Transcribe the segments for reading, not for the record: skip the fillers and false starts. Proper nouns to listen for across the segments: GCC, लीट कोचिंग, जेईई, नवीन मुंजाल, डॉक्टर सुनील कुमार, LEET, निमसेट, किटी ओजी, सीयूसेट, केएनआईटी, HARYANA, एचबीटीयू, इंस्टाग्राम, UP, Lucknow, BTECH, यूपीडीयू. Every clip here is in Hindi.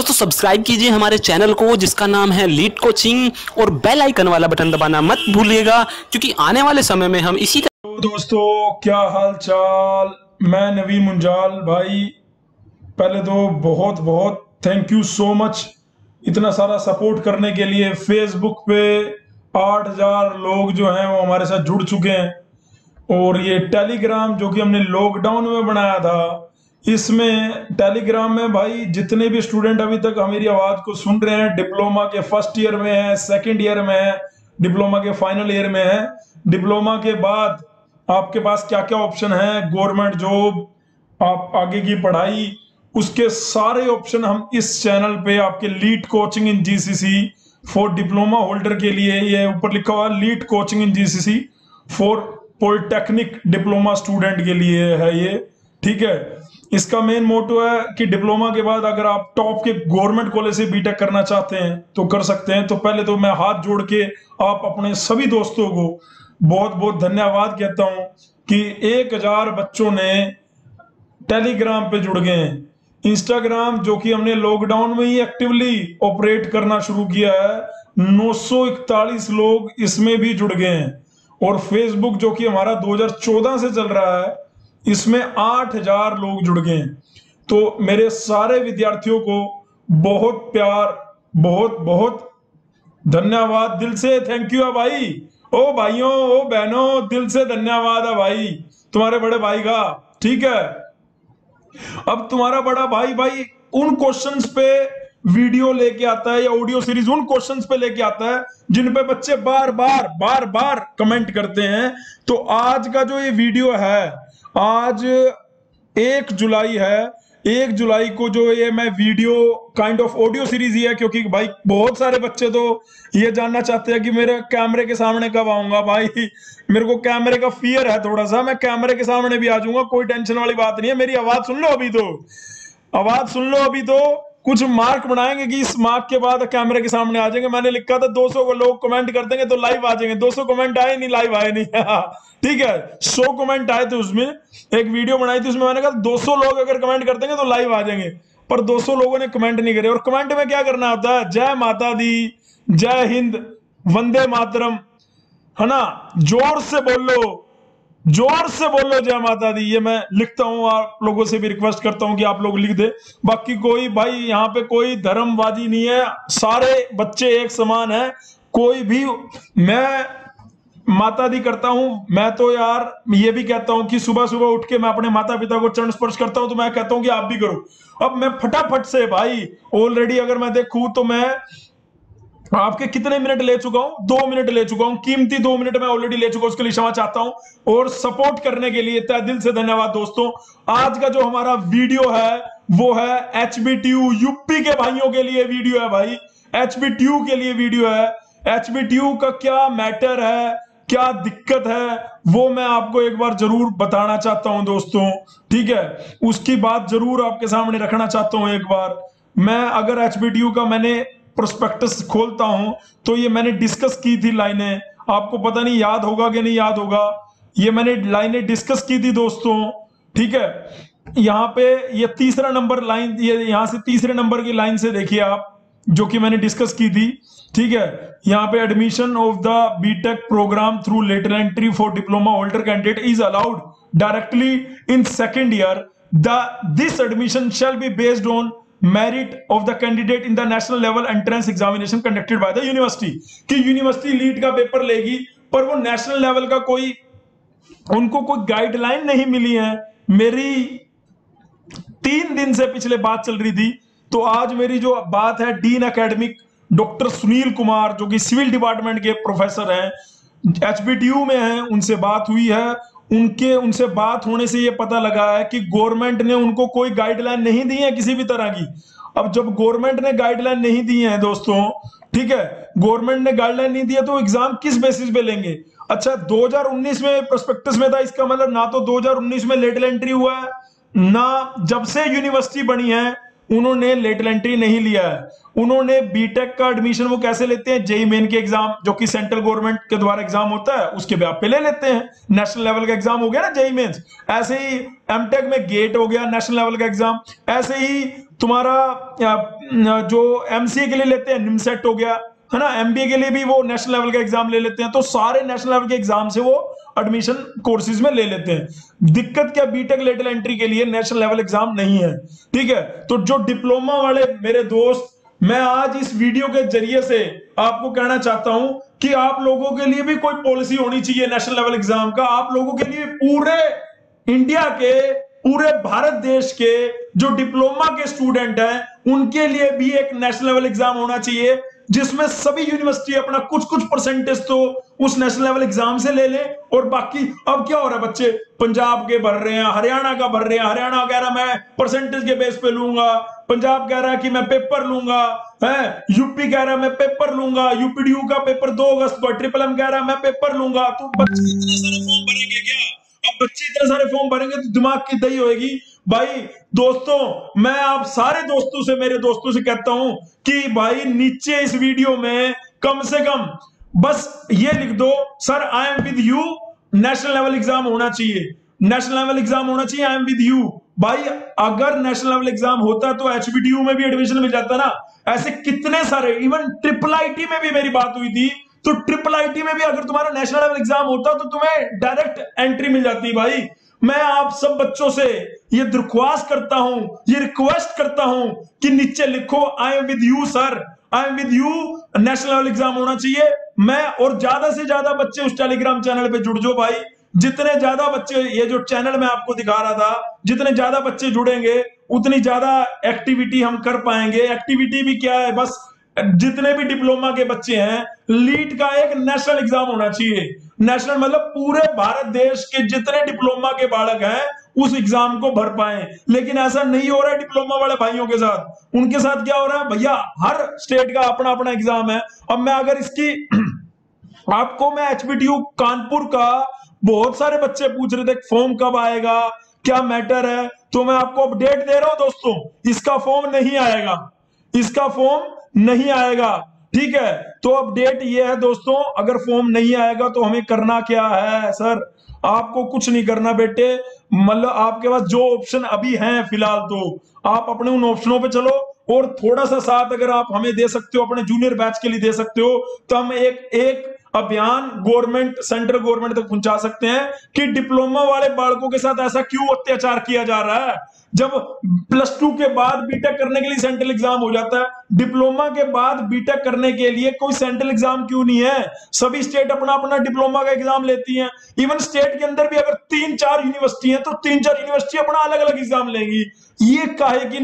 दोस्तों सब्सक्राइब कीजिए हमारे चैनल को जिसका नाम है लीट कोचिंग, और बेल आइकन वाला बटन दबाना मत भूलिएगा क्योंकि आने वाले समय में हम इसी तरह। दोस्तों क्या हाल चाल, मैं नवीन मुंजाल। भाई पहले तो बहुत बहुत थैंक यू सो मच इतना सारा सपोर्ट करने के लिए। फेसबुक पे 8000 लोग जो हैं वो हमारे साथ जुड़ चुके हैं, और ये टेलीग्राम जो कि हमने लॉकडाउन में बनाया था, इसमें टेलीग्राम में भाई जितने भी स्टूडेंट अभी तक मेरी आवाज़ को सुन रहे हैं, डिप्लोमा के फर्स्ट ईयर में है, सेकंड ईयर में है, डिप्लोमा के फाइनल ईयर में है, डिप्लोमा के बाद आपके पास क्या क्या ऑप्शन है, गवर्नमेंट जॉब, आप आगे की पढ़ाई, उसके सारे ऑप्शन हम इस चैनल पे आपके लीट कोचिंग in GCC for diploma holder के लिए, ये ऊपर लिखा हुआ लीट कोचिंग in GCC for polytechnic diploma student के लिए है ये, ठीक है। इसका मेन मोटो है कि डिप्लोमा के बाद अगर आप टॉप के गवर्नमेंट कॉलेज से बीटेक करना चाहते हैं तो कर सकते हैं। तो पहले तो मैं हाथ जोड़ के आप अपने सभी दोस्तों को बहुत बहुत धन्यवाद कहता हूं कि 1000 बच्चों ने टेलीग्राम पे जुड़ गए हैं। इंस्टाग्राम जो कि हमने लॉकडाउन में ही एक्टिवली ऑपरेट करना शुरू किया है, 941 लोग इसमें भी जुड़ गए हैं। और फेसबुक जो कि हमारा 2014 से चल रहा है, इसमें 8000 लोग जुड़ गए। तो मेरे सारे विद्यार्थियों को बहुत प्यार, बहुत बहुत धन्यवाद, दिल से थैंक यू है भाई। ओ भाइयों, ओ बहनों, दिल से धन्यवाद है भाई, तुम्हारे बड़े भाई का, ठीक है। अब तुम्हारा बड़ा भाई भाई उन क्वेश्चंस पे वीडियो लेके आता है या ऑडियो सीरीज उन क्वेश्चंस पे लेके आता है जिन पे बच्चे बार बार बार बार कमेंट करते हैं। तो आज का जो ये वीडियो है, आज 1 जुलाई है, 1 जुलाई को जो ये मैं video kind of audio series ही है, क्योंकि भाई बहुत सारे बच्चे तो ये जानना चाहते हैं कि मेरे कैमरे के सामने कब आऊंगा। भाई मेरे को कैमरे का फियर है थोड़ा सा, मैं कैमरे के सामने भी आ जाऊंगा, कोई टेंशन वाली बात नहीं है। मेरी आवाज सुन लो अभी तो, आवाज सुन लो अभी तो, कुछ मार्क बनाएंगे कि इस मार्क के बाद कैमरे के सामने आ जाएंगे। मैंने लिखा था 200 को लोग कमेंट कर देंगे तो लाइव आ जाएंगे, 200 कमेंट आए नहीं, लाइव आए नहीं, ठीक है। 100 कमेंट आए थे, उसमें एक वीडियो बनाई थी, उसमें मैंने कहा 200 लोग अगर कमेंट कर देंगे तो लाइव आ जाएंगे, पर 200 लोगों ने कमेंट नहीं करे। और कमेंट में क्या करना होता है, जय माता दी, जय हिंद, वंदे मातरम, है ना, जोर से बोलो, जोर से बोलो जय माता दी। ये मैं लिखता हूं, आप लोगों से भी रिक्वेस्ट करता हूं कि आप लोग लिख दे। बाकी कोई भाई यहाँ पे कोई धर्मवादी नहीं है, सारे बच्चे एक समान है। कोई भी, मैं माता दी करता हूं, मैं तो यार ये भी कहता हूं कि सुबह सुबह उठ के मैं अपने माता पिता को चरण स्पर्श करता हूं, तो मैं कहता हूं कि आप भी करो। अब मैं फटाफट से भाई, ऑलरेडी अगर मैं देखूं तो मैं आपके कितने मिनट ले चुका हूं, 2 मिनट ले चुका हूं, कीमती 2 मिनट में ऑलरेडी ले चुका हूं, उसके लिए क्षमा चाहता हूं। और सपोर्ट करने के लिए तहे दिल से धन्यवाद दोस्तों। आज का जो हमारा वीडियो है वो है एचबीटीयू, यूपी के भाइयों के लिए वीडियो है भाई, एचबीटीयू के लिए वीडियो है। एचबीटीयू का क्या मैटर है, क्या दिक्कत है, वो मैं आपको एक बार जरूर बताना चाहता हूं दोस्तों, ठीक है। उसकी बात जरूर आपके सामने रखना चाहता हूं। एक बार मैं अगर एचबीटीयू का मैंने प्रोस्पेक्टस खोलता हूं तो ये मैंने डिस्कस की थी लाइनें, आपको पता नहीं याद होगा कि नहीं याद होगा, ये मैंने लाइनें डिस्कस की थी दोस्तों, ठीक है। यहाँ पे ये 3 नंबर लाइन, ये यहाँ से 3 नंबर की लाइन से देखिए आप, जो कि मैंने डिस्कस की थी, ठीक है। यहाँ पे admission of the BTech program through lateral entry for diploma holder candidate is allowed directly in second year, this admission shall be based on merit of the candidate in the national level entrance examination conducted by the university। कि यूनिवर्सिटी लीट का पेपर लेगी, पर वो नेशनल लेवल का कोई, उनको कोई गाइडलाइन नहीं मिली है। मेरी 3 दिन से पिछले बात चल रही थी, तो आज मेरी जो बात है dean academic डॉक्टर सुनील कुमार जो कि सिविल डिपार्टमेंट के प्रोफेसर हैं, एचबीटीयू में हैं, उनसे बात हुई है। उनसे बात होने से ये पता लगा है कि गवर्नमेंट ने उनको कोई गाइडलाइन नहीं दी है किसी भी तरह की। अब जब गवर्नमेंट ने गाइडलाइन नहीं दी है दोस्तों, ठीक है, गवर्नमेंट ने गाइडलाइन नहीं दिया तो एग्जाम किस बेसिस पे लेंगे। अच्छा, 2019 में प्रोस्पेक्टस में था, इसका मतलब ना तो 2019 में लेटल एंट्री हुआ है, ना जब से यूनिवर्सिटी बनी है उन्होंने लेटल एंट्री नहीं लिया है। उन्होंने बीटेक का एडमिशन वो कैसे लेते हैं, जेईई मेन के एग्जाम जो कि सेंट्रल गवर्नमेंट के द्वारा एग्जाम होता है उसके बेस पे ले लेते हैं। नेशनल लेवल का एग्जाम हो गया ना जेईई मेन्स, ऐसे ही एमटेक में गेट हो गया नेशनल लेवल का एग्जाम, ऐसे ही तुम्हारा जो एमसीए के लिए लेते हैं निमसेट हो गया है ना, एमबीए के लिए भी वो नेशनल लेवल का एग्जाम ले लेते हैं। तो सारे नेशनल लेवल के एग्जाम से वो एडमिशन कोर्सेज में ले लेते हैं। दिक्कत क्या, बीटेक लेटल एंट्री के लिए नेशनल लेवल एग्जाम नहीं है। ठीक है, तो जो डिप्लोमा वाले मेरे दोस्त, मैं आज इस वीडियो के जरिए से आपको कहना चाहता हूं कि आप लोगों के लिए भी कोई पॉलिसी होनी चाहिए नेशनल लेवल एग्जाम का। आप लोगों के लिए पूरे इंडिया के, पूरे भारत देश के जो डिप्लोमा के स्टूडेंट हैं उनके लिए भी एक नेशनल लेवल एग्जाम होना चाहिए, जिसमें सभी यूनिवर्सिटी अपना कुछ कुछ परसेंटेज तो उस नेशनल लेवल एग्जाम से ले ले। और बाकी अब क्या हो रहा है, बच्चे पंजाब के भर रहे हैं, हरियाणा का भर रहे हैं, हरियाणा कह रहा मैं परसेंटेज के बेस पे लूंगा, पंजाब कह रहा कि मैं पेपर लूंगा है, यूपी कह रहा मैं पेपर लूंगा, यूपीडीयू का पेपर 2 अगस्त पर, ट्रिपल कह रहा मैं पेपर लूंगा। तो बच्चे इतने सारे फॉर्म भरेंगे क्या? अब बच्चे इतने सारे फॉर्म भरेंगे तो दिमाग की दही होगी। भाई दोस्तों, मैं आप सारे दोस्तों से, मेरे दोस्तों से कहता हूं कि भाई नीचे इस वीडियो में कम से कम बस ये लिख दो, sir I am with you, national level exam होना चाहिए, नेशनल लेवल एग्जाम होना चाहिए, आई एम विद यू। भाई अगर नेशनल लेवल एग्जाम होता तो एचबीटीयू में भी एडमिशन मिल जाता ना। ऐसे कितने सारे, इवन ट्रिपल आईटी में भी मेरी बात हुई थी, तो ट्रिपल आईटी में भी अगर तुम्हारा नेशनल लेवल एग्जाम होता तो तुम्हें डायरेक्ट एंट्री मिल जाती। भाई मैं आप सब बच्चों से ये दरख्वास्त करता हूं, ये रिक्वेस्ट करता हूं कि नीचे लिखो I am with you sir, I am with you, national level exam होना चाहिए। मैं और ज्यादा से ज्यादा बच्चे उस टेलीग्राम चैनल पे जुड़ जाओ भाई, जितने ज्यादा बच्चे, ये जो चैनल मैं आपको दिखा रहा था, जितने ज्यादा बच्चे जुड़ेंगे उतनी ज्यादा एक्टिविटी हम कर पाएंगे। एक्टिविटी भी क्या है, बस जितने भी डिप्लोमा के बच्चे हैं, लीट का एक नेशनल एग्जाम होना चाहिए। नेशनल मतलब पूरे भारत देश के जितने डिप्लोमा के बालक हैं उस एग्जाम को भर पाए, लेकिन ऐसा नहीं हो रहा है। डिप्लोमा वाले भाइयों के साथ, उनके साथ क्या हो रहा है भैया, हर स्टेट का अपना अपना एग्जाम है। अब मैं अगर इसकी आपको, मैं एचबीटीयू कानपुर का, बहुत सारे बच्चे पूछ रहे थे फॉर्म कब आएगा, क्या मैटर है, तो मैं आपको अपडेट दे रहा हूं दोस्तों, इसका फॉर्म नहीं आएगा, इसका फॉर्म नहीं आएगा। ठीक है, तो अपडेट ये है दोस्तों, अगर फॉर्म नहीं आएगा तो हमें करना क्या है? सर आपको कुछ नहीं करना बेटे, मतलब आपके पास जो ऑप्शन अभी हैं फिलहाल, तो आप अपने उन ऑप्शनों पे चलो, और थोड़ा सा साथ अगर आप हमें दे सकते हो, अपने जूनियर बैच के लिए दे सकते हो, तो हम एक अभियान गवर्नमेंट, सेंट्रल गवर्नमेंट तक पहुंचा सकते हैं कि डिप्लोमा वाले बालकों के साथ ऐसा क्यों अत्याचार किया जा रहा है। जब प्लस टू के बाद बीटेक करने के लिए सेंट्रल एग्जाम हो जाता है, डिप्लोमा के बाद बीटेक करने के लिए कोई सेंट्रल एग्जाम क्यों नहीं है? सभी स्टेट अपना अपना डिप्लोमा का एग्जाम लेती हैं। इवन स्टेट के अंदर भी अगर 3-4 यूनिवर्सिटी है तो 3-4 यूनिवर्सिटी अपना अलग अलग एग्जाम लेंगी। ये काहे कि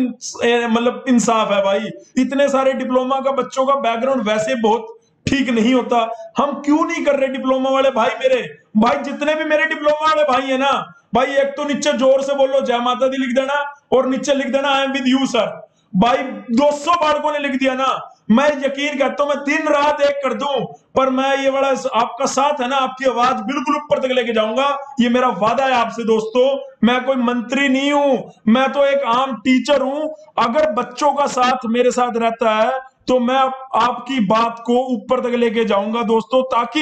मतलब इंसाफ है भाई, इतने सारे डिप्लोमा का बच्चों का बैकग्राउंड वैसे बहुत ठीक नहीं होता। हम क्यों नहीं कर रहे डिप्लोमा वाले भाई? मेरे भाई जितने भी मेरे डिप्लोमा वाले भाई है ना भाई, एक तो नीचे जोर से बोलो जय माता दी लिख देना, और नीचे लिख देना I am with you sir. भाई 200 बालकों ने लिख दिया ना, मैं यकीन करता हूं मैं दिन रात एक कर दूं, पर मैं ये बड़ा आपका साथ है ना, आपकी आवाज बिल्कुल ऊपर तक लेके जाऊंगा, ये मेरा वादा है आपसे दोस्तों। मैं कोई मंत्री नहीं हूं, मैं तो एक आम टीचर हूं। अगर बच्चों का साथ मेरे साथ रहता है तो मैं आपकी बात को ऊपर तक लेके जाऊंगा दोस्तों, ताकि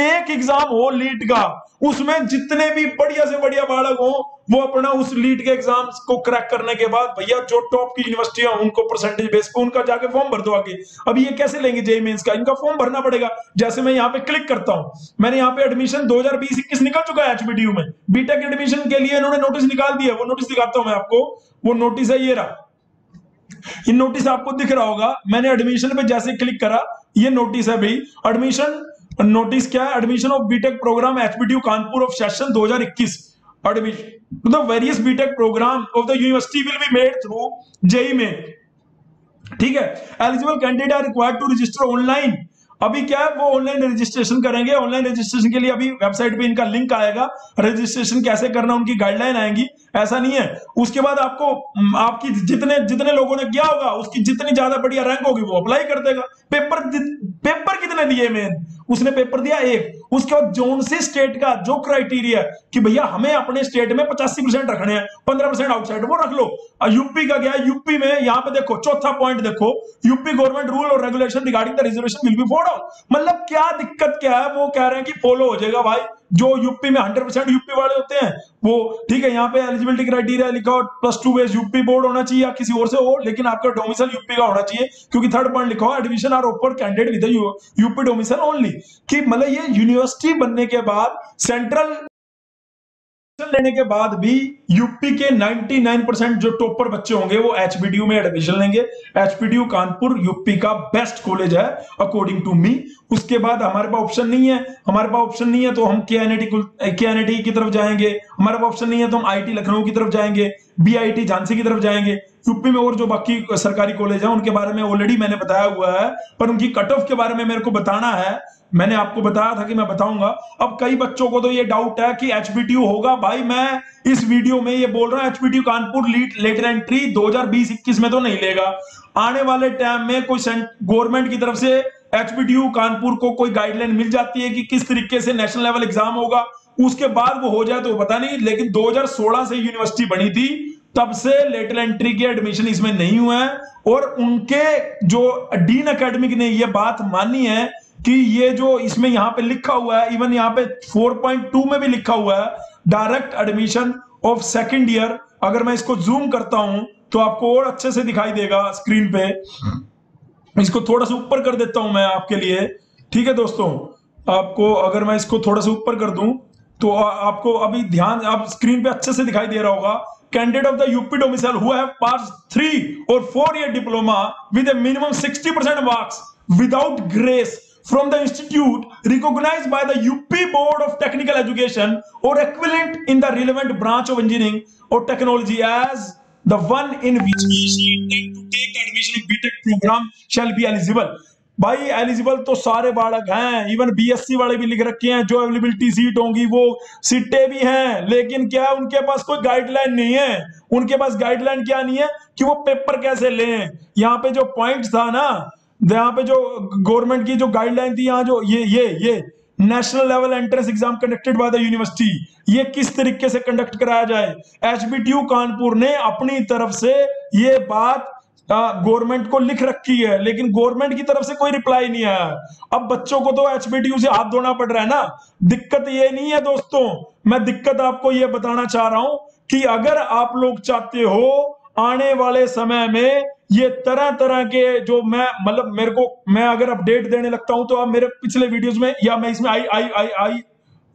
एक एग्जाम हो लीट का, उसमें जितने भी बढ़िया से बढ़िया बालक हो वो अपना उस लीट के एग्जाम को क्रैक करने के बाद भैया जो टॉप की यूनिवर्सिटी है उनको परसेंटेज बेस पे उनका जाके फॉर्म भर दो आगे। अब ये कैसे लेंगे जेईई मेंस का? इनका फॉर्म भरना पड़ेगा। जैसे मैं यहाँ पे क्लिक करता हूँ, मैंने यहाँ पे एडमिशन 2020-21 निकल चुका है एचबीटीयू में, बीटेक एडमिशन के लिए इन्होंने नोटिस निकाल दिया। वो नोटिस दिखाता हूँ मैं आपको, वो नोटिस है ये रहा, ये नोटिस आपको दिख रहा होगा। मैंने एडमिशन पे जैसे क्लिक करा, ये नोटिस है भाई, एडमिशन नोटिस क्या है, admission of BTech program एचबीटीयू Kanpur of session 2021, admission the various BTech program of the university will be made through जेईई में। ठीक है, eligible candidate are required to register online. अभी क्या है, वो ऑनलाइन रजिस्ट्रेशन करेंगे। ऑनलाइन रजिस्ट्रेशन के लिए अभी वेबसाइट पे इनका लिंक आएगा, रजिस्ट्रेशन कैसे करना उनकी गाइडलाइन आएंगी, ऐसा नहीं है। उसके बाद आपको, आपकी जितने जितने लोगों ने किया होगा उसकी जितनी ज्यादा बढ़िया रैंक होगी वो अप्लाई कर देगा। पेपर कितने दिए मेन, उसने पेपर दिया एक, उसके बाद जोन से स्टेट का जो क्राइटेरिया कि भैया हमें अपने स्टेट में 85% रखने हैं, 15% आउटसाइड, वो रख लो। यूपी का क्या है, यूपी में यहाँ पे देखो चौथा पॉइंट देखो, यूपी गवर्नमेंट रूल और regulation regarding the reservation will be followed out. मतलब क्या दिक्कत क्या है, वो कह रहे हैं कि फॉलो हो जाएगा भाई, जो यूपी में 100% यूपी वाले होते हैं वो ठीक है। यहाँ पे एलिजिबिलिटी क्राइटेरिया लिखा हो +2 बेस यूपी बोर्ड होना चाहिए या किसी और से हो, लेकिन आपका डोमिसाइल यूपी का होना चाहिए, क्योंकि थर्ड पॉइंट लिखा हो admission are open candidate with UP domicile only. कि मतलब ये यूनिवर्सिटी बनने के बाद, सेंट्रल लेने के बाद भी यूपी के 99% जो टॉपर बच्चे होंगे वो एचबीटीयू में एडमिशन लेंगे। एचबीटीयू कानपुर यूपी का बेस्ट कॉलेज है अकॉर्डिंग टू मी। उसके बाद हमारे पास ऑप्शन नहीं है, हमारे पास ऑप्शन नहीं है तो हम केएनआईटी की तरफ जाएंगे, हमारे पास ऑप्शन नहीं है तो हम आईटी लखनऊ की तरफ जाएंगे, बीआईटी झांसी की तरफ जाएंगे। यूपी में और जो बाकी सरकारी कॉलेज है उनके बारे में ऑलरेडी मैंने बताया हुआ है, पर उनकी कट ऑफ के बारे में मेरे को बताना है, मैंने आपको बताया था कि मैं बताऊंगा। अब कई बच्चों को तो ये डाउट है कि एचबीटीयू होगा, भाई मैं इस वीडियो में ये बोल रहा हूं एचबीटीयू Kanpur LEET lateral entry 2020-21 में तो नहीं लेगा। आने वाले टाइम में कोई गवर्नमेंट की तरफ से एचबीटीयू कानपुर को कोई गाइडलाइन मिल जाती है कि किस तरीके से नेशनल लेवल एग्जाम होगा, उसके बाद वो हो जाए तो पता नहीं। लेकिन 2016 से यूनिवर्सिटी बनी थी, तब से लेटर एंट्री के एडमिशन इसमें नहीं हुए हैं, और उनके जो डीन अकेडमिक ने ये बात मानी है कि ये जो इसमें यहाँ पे लिखा हुआ है, इवन यहाँ पे 4.2 में भी लिखा हुआ है direct admission of second year. अगर मैं इसको जूम करता हूं तो आपको और अच्छे से दिखाई देगा स्क्रीन पे, इसको थोड़ा सा ऊपर कर देता हूं मैं आपके लिए, ठीक है दोस्तों। आपको अगर मैं इसको थोड़ा सा ऊपर कर दूं तो आपको अभी ध्यान, आप स्क्रीन पे अच्छे से दिखाई दे रहा होगा। Candidate of the UP domicile हुआ है पास 3 और 4 year diploma with a minimum 60% marks without grace from the institute recognized by the UP Board of Technical Education or equivalent in the relevant branch of engineering or technology as the one in which he intend to take the admission in BTech program shall be eligible। भाई एलिजिबल तो सारे बालक हैं, इवन बीएससी वाले भी लिख रखे हैं, जो एवेलेबिलिटी सीट होंगी वो सीटें भी हैं, लेकिन क्या है उनके पास कोई गाइडलाइन नहीं है। उनके पास गाइडलाइन क्या नहीं है कि वो पेपर कैसे लें। यहाँ पे जो पॉइंट था ना, यहाँ पे जो गवर्नमेंट की जो गाइडलाइन थी, यहाँ जो ये national level entrance exam conducted by the university, ये किस तरीके से कंडक्ट कराया जाए। एचबीटीयू कानपुर ने अपनी तरफ से ये बात गवर्नमेंट को लिख रखी है, लेकिन गवर्नमेंट की तरफ से कोई रिप्लाई नहीं आया। अब बच्चों को तो एचबीटीयू से हाथ धोना पड़ रहा है ना। दिक्कत ये नहीं है दोस्तों, मैं दिक्कत आपको ये बताना चाह रहा हूं कि अगर आप लोग चाहते हो आने वाले समय में ये तरह तरह के जो मैं मतलब मेरे को, मैं अगर अपडेट देने लगता हूं तो आप मेरे पिछले वीडियोस में या मैं इसमें आई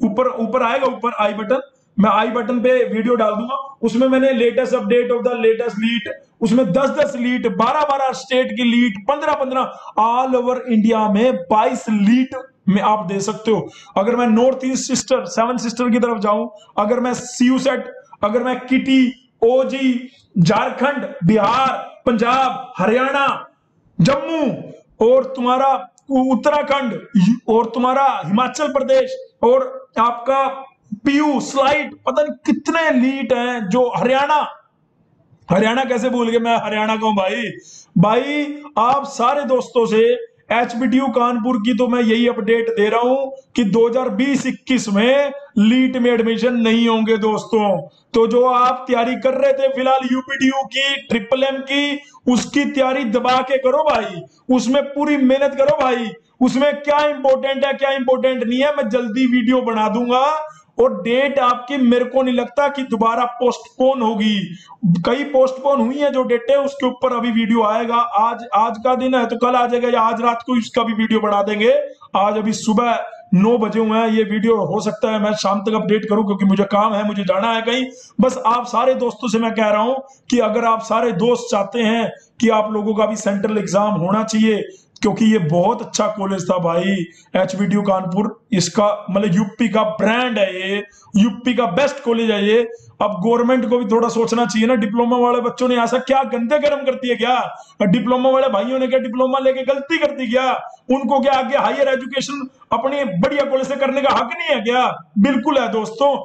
ऊपर आएगा, ऊपर आई बटन, मैं आई बटन पे वीडियो डाल दूंगा, उसमें मैंने latest update of the latest LEET, उसमें 10-10 लीट, 12-12 स्टेट की लीट, 15-15 ऑल ओवर इंडिया में 22 लीट में आप दे सकते हो। अगर मैं नॉर्थ ईस्ट सिस्टर 7 सिस्टर की तरफ जाऊं, अगर मैं सीयूसेट, अगर मैं किटी ओजी, झारखंड, बिहार, पंजाब, हरियाणा, जम्मू और तुम्हारा उत्तराखंड और तुम्हारा हिमाचल प्रदेश और आपका पीयू स्लाइड, पता नहीं कितने लीट हैं। जो हरियाणा कैसे भूल गए, मैं हरियाणा का हूं भाई। आप सारे दोस्तों से एचबीटीयू कानपुर की तो मैं यही अपडेट दे रहा हूं कि 2020-21 में लीट में एडमिशन नहीं होंगे दोस्तों। तो जो आप तैयारी कर रहे थे फिलहाल यूपीडीयू की, ट्रिपल-एम की, उसकी तैयारी दबा के करो भाई, उसमें पूरी मेहनत करो भाई। उसमें क्या इंपॉर्टेंट है क्या इंपॉर्टेंट नहीं है मैं जल्दी वीडियो बना दूंगा, और डेट आपकी मेरे को नहीं लगता कि दोबारा पोस्टपोन होगी। कई पोस्टपोन हुई है जो डेट है, उसके ऊपर अभी वीडियो आएगा। आज का दिन है तो कल आ जाएगा या आज रात को इसका भी वीडियो बना देंगे। आज अभी सुबह 9 बजे हुए हैं, ये वीडियो हो सकता है मैं शाम तक अपडेट करूं, क्योंकि मुझे काम है, मुझे जाना है कहीं। बस आप सारे दोस्तों से मैं कह रहा हूं कि अगर आप सारे दोस्त चाहते हैं कि आप लोगों का भी सेंट्रल एग्जाम होना चाहिए, क्योंकि ये बहुत अच्छा कॉलेज था भाई एचबीटीयू कानपुर, इसका मतलब यूपी का ब्रांड है, ये यूपी का बेस्ट कॉलेज है ये। अब गवर्नमेंट को भी थोड़ा सोचना चाहिए ना, डिप्लोमा वाले बच्चों ने ऐसा क्या गंदे कर्म करती है क्या, डिप्लोमा वाले भाइयों ने क्या डिप्लोमा लेके गलती करती क्या, उनको क्या आगे हायर एजुकेशन अपने बढ़िया कॉलेज से करने का हक नहीं है क्या? बिल्कुल है दोस्तों।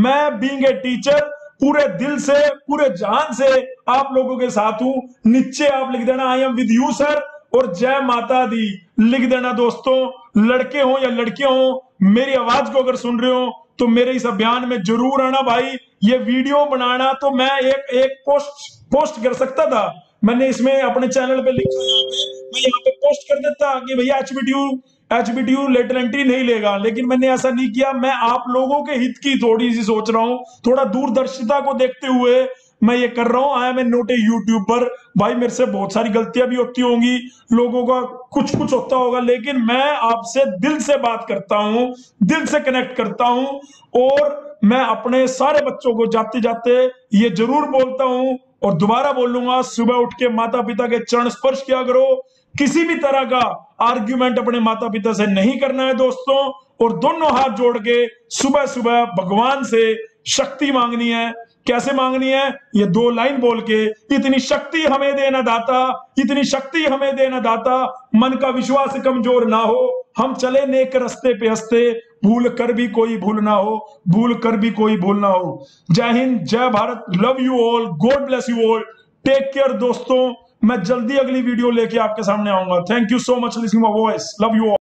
मैं बीइंग ए टीचर पूरे दिल से पूरे जान से आप लोगों के साथ हूं। नीचे आप लिख देना I am with you sir, और जय माता दी लिख देना दोस्तों। लड़के हो या लड़कियां हो, मेरी आवाज को अगर सुन रहे हो तो मेरे इस अभियान में जरूर आना भाई। ये वीडियो बनाना तो मैं एक पोस्ट कर सकता था, मैंने इसमें अपने चैनल पे लिखा मैं यहाँ पे पोस्ट कर देता कि भैया एचबीटीयू लेटर एंट्री नहीं लेगा, लेकिन मैंने ऐसा नहीं किया। मैं आप लोगों के हित की थोड़ी सी सोच रहा हूँ, थोड़ा दूरदर्शिता को देखते हुए मैं ये कर रहा हूँ। I am a not a YouTuber भाई, मेरे से बहुत सारी गलतियां भी होती होंगी, लोगों का कुछ होता होगा, लेकिन मैं आपसे दिल से बात करता हूँ, दिल से कनेक्ट करता हूँ। और मैं अपने सारे बच्चों को जाते जाते ये जरूर बोलता हूँ और दोबारा बोलूंगा, सुबह उठ के माता पिता के चरण स्पर्श किया करो। किसी भी तरह का आर्ग्यूमेंट अपने माता पिता से नहीं करना है दोस्तों, और दोनों हाथ जोड़ के सुबह सुबह भगवान से शक्ति मांगनी है। कैसे मांगनी है? ये 2 लाइन बोल के, इतनी शक्ति हमें देना दाता, इतनी शक्ति हमें देना दाता, मन का विश्वास कमजोर ना हो, हम चले नेक रस्ते पे हंसते, भूल कर भी कोई भूल ना हो, भूल कर भी कोई भूल ना हो। जय हिंद, जय Bharat, love you all, God bless you all, take care दोस्तों। मैं जल्दी अगली वीडियो लेके आपके सामने आऊंगा। Thank you so much listening my voice, love you all.